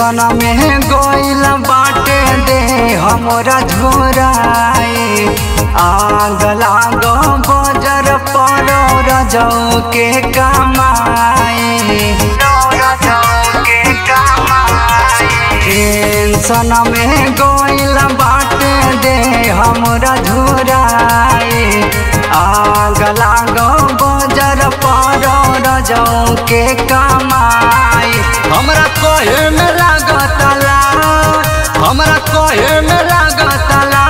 सन में गोइल बाटे दे हमरा झोराए आग लागो बजर पर रजौ के कमाए सन में गोइल बाटे दे हमरा झोराए आग लागो बजर पर रजौ के कमाए। हमरा कहे में लागतला, हमरा कहे में लागतला,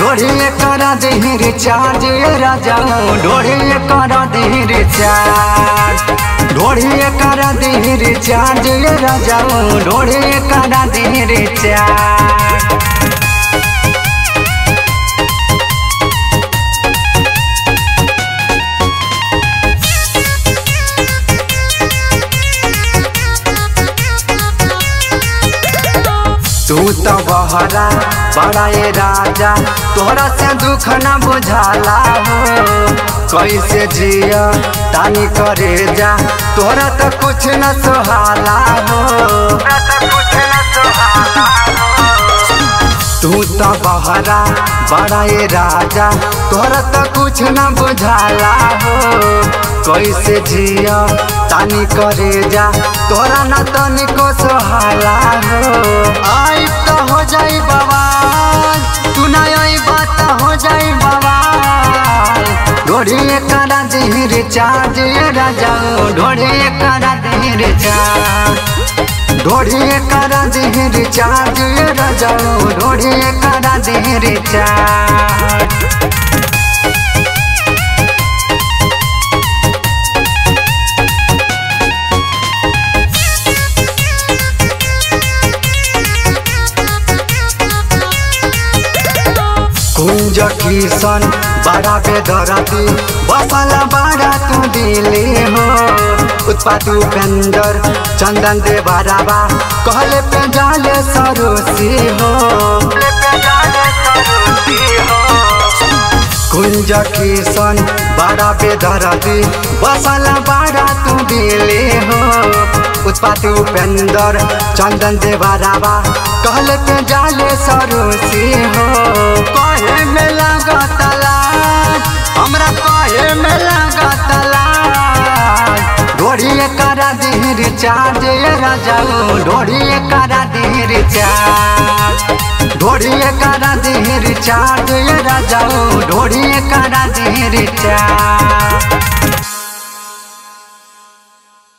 ढोढ़िए कर दही रिचार्ज राजा, ढोढ़िए कर दही रिचार्ज, ढोढ़िए कर दही रिचार्ज राजा, ढोढ़िए कर दही रिचार्ज। तू तो बहरा बड़ा ये राजा, तोरा से दुख न बुझाला हो, कैसे जिया तानी करे जा, तोरा तो कुछ न सुहाला हो। तू तो बहरा बड़ा ये राजा, तोरा तो कुछ न बुझाला हो, कैसे जिया तानी करे जा, तोरा न तनी को सुहाला हो। आई तो हो जाई बवाल, तू ना आई बात हो जाई बवाल, ढोढ़िए करा दही रिचार्ज राजा, ढोढ़िए करा दही रिचार्ज, ढोढ़िए करा दही रिचार्ज राजा, ढोढ़िए करा दही रिचार्ज। कुंज किशन बड़ा बेदराती बसला बड़ा तू दिले हो, उत्पात उपेंदर चंदन दे बराबा कहले पे जाले सरोसी हो। कुंज किशन बड़ा बेदराती बसला बड़ा तू दिले हो, उत्पात उपेंदर चंदन दे बराबा कहले पे जाले सरोसी हो। कहे में लागतला, हमरा कहे में लागतला, ढोढ़िए करा दही रिचार्ज राजा, ढोढ़िए करा दही रिचार्ज, ढोढ़िए करा दही रिचार्ज राजा, ढोढ़िए करा दही रिचार्ज।